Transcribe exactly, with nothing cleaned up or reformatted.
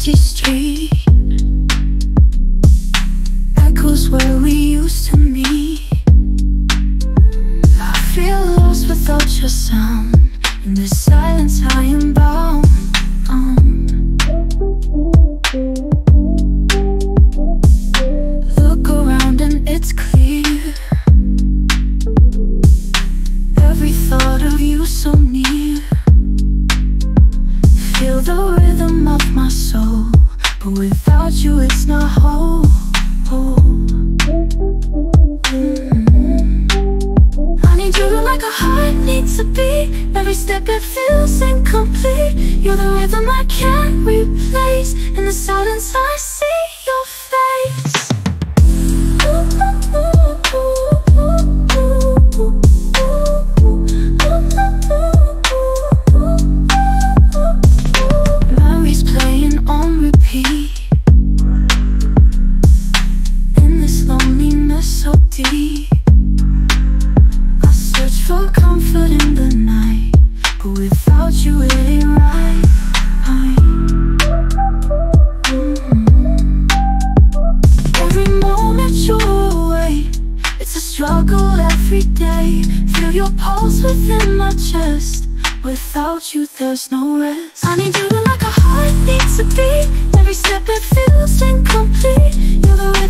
empty street, echoes where we used to meet. I feel lost without your sound, in the silence I am bound. Look around and it's clear, every thought of you so near. Feel the rhythm of my soul, but without you it's not whole. Mm-hmm. I need you like a heart needs a beat, every step it feels incomplete. You're the rhythm I can't replace, in the silence I see your face. Without you there's no rest. I need you like a heart needs a beat, every step it feels incomplete. You're the